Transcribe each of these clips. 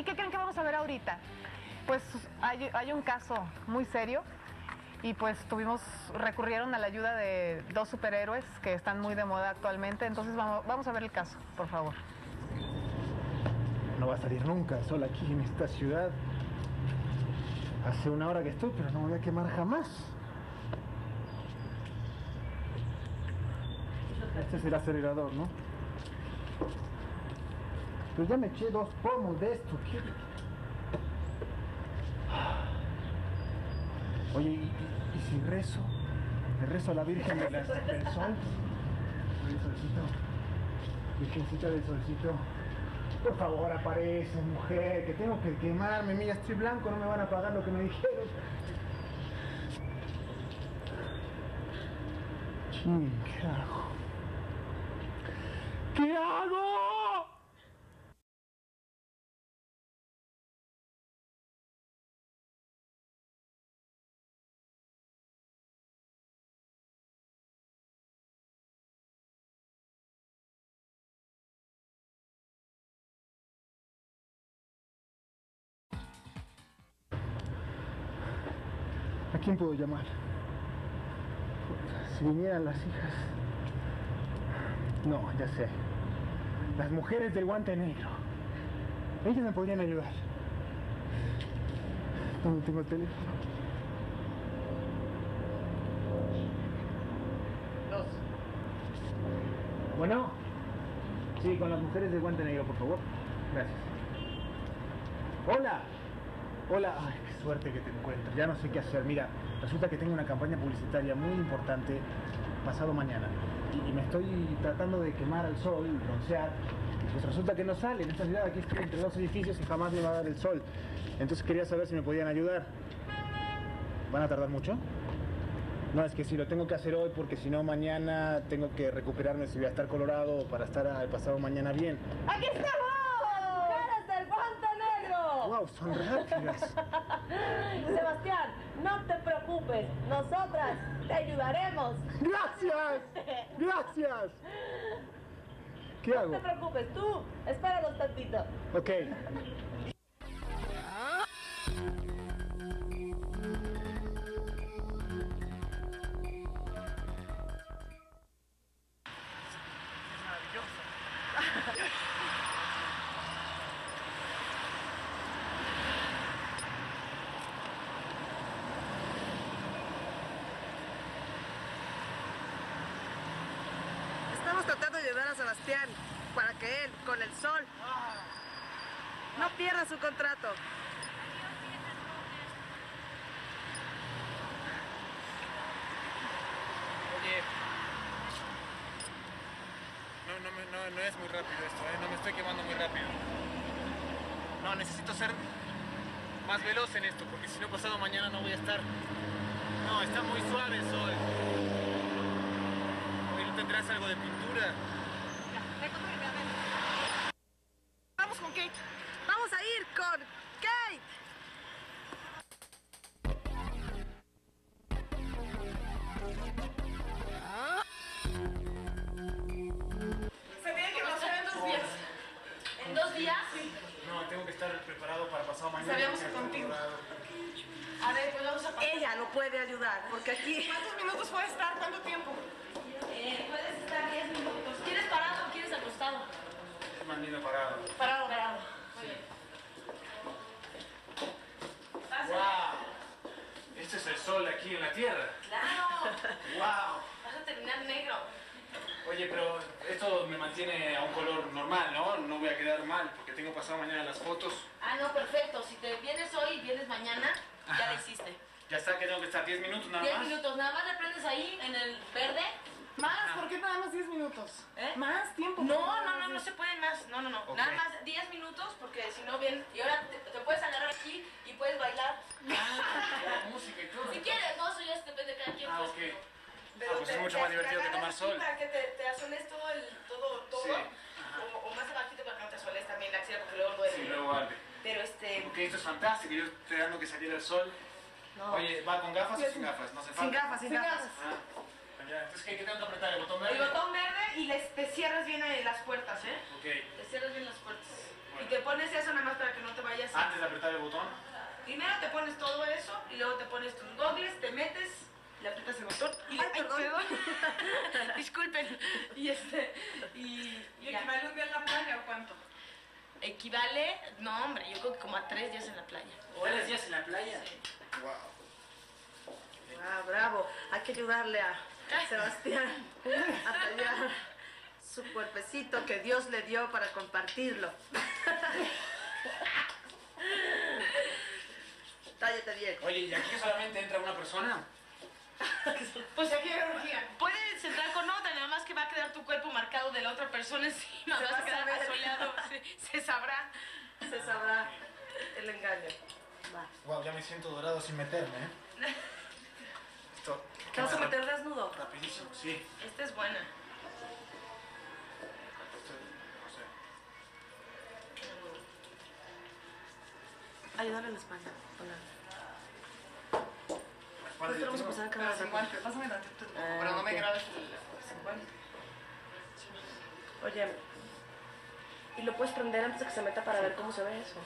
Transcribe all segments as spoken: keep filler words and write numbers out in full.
¿Y qué creen que vamos a ver ahorita? Pues hay, hay un caso muy serio y pues tuvimos, recurrieron a la ayuda de dos superhéroes que están muy de moda actualmente. Entonces vamos, vamos a ver el caso, por favor. No va a salir nunca sola aquí en esta ciudad. Hace una hora que estoy, pero no me voy a quemar jamás. Este es el acelerador, ¿no? Pero ya me eché dos pomos de esto. ¿Qué? Oye, ¿y, y si rezo? ¿Le rezo a la Virgen de la, del Sol? Del Solcito. Virgencita del Solcito. Por favor, aparece, mujer, que tengo que quemarme. Mira, estoy blanco, no me van a pagar lo que me dijeron. ¿Qué hago? ¿Qué hago? ¿A quién puedo llamar? Si vinieran las hijas... No, ya sé. Las mujeres del guante negro. Ellas me podrían ayudar. ¿Dónde tengo el teléfono? Dos. Bueno. Sí, con las mujeres del guante negro, por favor. Gracias. ¡Hola! Hola, ay, qué suerte que te encuentro. Ya no sé qué hacer. Mira, resulta que tengo una campaña publicitaria muy importante pasado mañana. Y, y me estoy tratando de quemar al sol, broncear. Pues resulta que no sale. En esta ciudad aquí estoy entre dos edificios y jamás me va a dar el sol. Entonces quería saber si me podían ayudar. ¿Van a tardar mucho? No, es que si lo tengo que hacer hoy porque si no mañana tengo que recuperarme si voy a estar colorado para estar al pasado mañana bien. ¡Aquí estamos! ¡Wow! Son rápidas. Sebastián, no te preocupes. Nosotras te ayudaremos. ¡Gracias! ¡Gracias! ¿Qué hago? No te preocupes. Tú, espéranos tantito. Ok. Sebastián, para que él, con el sol, no pierda su contrato. Oye, no, no, no, no es muy rápido esto, ¿eh? No me estoy quemando muy rápido. No, necesito ser más veloz en esto, porque si no pasado mañana no voy a estar. No, está muy suave el sol. Hoy no tendrás algo de pintura. Vamos con Kate. Vamos a ir con Kate. Se tiene que pasar en dos días. ¿En dos días? Sí. No, tengo que estar preparado para pasado mañana. Sabíamos contigo. A ver, pues vamos a pasar. Ella no puede ayudar, porque aquí... ¿Cuántos minutos puede estar? ¿Cuánto tiempo? Eh, puedes estar diez minutos. ¿Quieres parado o quieres acostado? Maldito parado. Parado, parado. Muy bien. ¡Wow! Este es el sol aquí en la tierra. ¡Claro! ¡Wow! Vas a terminar negro. Oye, pero esto me mantiene a un color normal, ¿no? No voy a quedar mal porque tengo pasado mañana las fotos. Ah, no, perfecto. Si te vienes hoy y vienes mañana, ya Ajá. lo hiciste. Ya está, que tengo que estar diez minutos nada más. diez minutos, nada más le prendes ahí en el verde. Más, ¿por qué nada más diez minutos? ¿Eh? Más tiempo. No, no, no, no, no se pueden más. No, no, no. Okay. Nada más diez minutos porque si no bien. Y ahora te, te puedes agarrar aquí y puedes bailar. Ah, música y todo. Si quieres, no, eso ya depende de cada quien. Ah, ok. Pero, pero ah, pues te, es mucho te, más divertido que tomar sol. Para que te, te asoles todo, el, todo, todo. Sí. O, o más abajito para que no te asoles también la axila porque luego duele. Sí, luego arde. Pero este... Porque esto es fantástico. Yo estoy dando que saliera el sol. No. Oye, ¿va con gafas sí, o sin gafas? No se falta. Sin gafas, sin, sin gafas. gafas. Ah. Entonces, ¿qué tengo que apretar? ¿El botón verde? El botón verde y les, te cierras bien las puertas, ¿eh? Ok. Te cierras bien las puertas. Bueno. Y te pones eso nada más para que no te vayas. apretar el botón? Primero te pones todo eso y luego te pones tus gogles, te metes, le aprietas el botón y le... Ay, perdón. Disculpen. Y este... Y, ¿Y equivale un día en la playa o cuánto? Equivale... No, hombre, yo creo que como a tres días en la playa. ¿O tres días en la playa? Sí. Wow. Ah, bravo. Hay que ayudarle a Sebastián a pelear su cuerpecito que Dios le dio para compartirlo. Tállate bien. Oye, ¿y aquí solamente entra una persona? Pues aquí hay orgía. Puedes entrar con otra, nada más que va a quedar tu cuerpo marcado de la otra persona encima. Se vas va a quedar asolado. Se, se sabrá. Se sabrá el engaño. Va. Wow, ya me siento dorado sin meterme, ¿eh? Esto, ¿te vas a meter desnudo? Rapidísimo, sí. Esta es buena. Ayúdale en la espalda. Hola. Pues vamos a pasar a cámara. Pásame la actitud. Pero no me grabes el... Oye, ¿y lo puedes prender antes de que se meta para ver cómo se ve eso?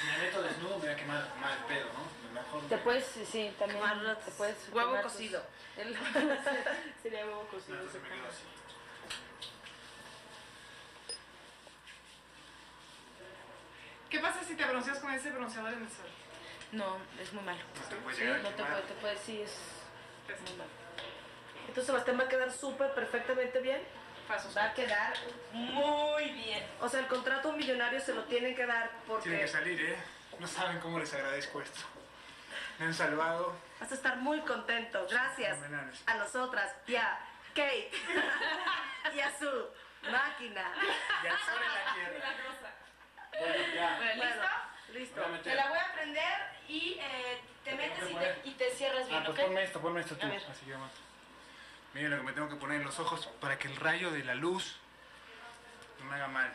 Si me meto desnudo me voy a quemar mal el pedo, ¿no? Mejor te puedes, sí, también. Te puedes huevo cocido. Sería huevo cocido. ¿Qué pasa si te bronceas con ese bronceador en el sol? No, es muy malo. No te puedes llegar a quemar. No te puedes, sí, es muy malo. Entonces Sebastián va a quedar súper perfectamente bien. Va a quedar muy bien. O sea, el contrato millonario se lo tienen que dar porque... Tienen que salir, ¿eh? No saben cómo les agradezco esto. Me han salvado. Vas a estar muy contento. Gracias a nosotras y a Kate y a su máquina. Y al sol en la tierra. Bueno, ya. Bueno, ¿listo? Bueno, listo. Te la voy a prender y eh, te metes y te, y te cierras bien, ah, pues ¿ok? Ponme esto, ponme esto tú. Así que vamos. Miren lo que me tengo que poner en los ojos para que el rayo de la luz no me haga mal.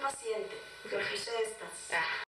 Paciente, corrige estas. Ah.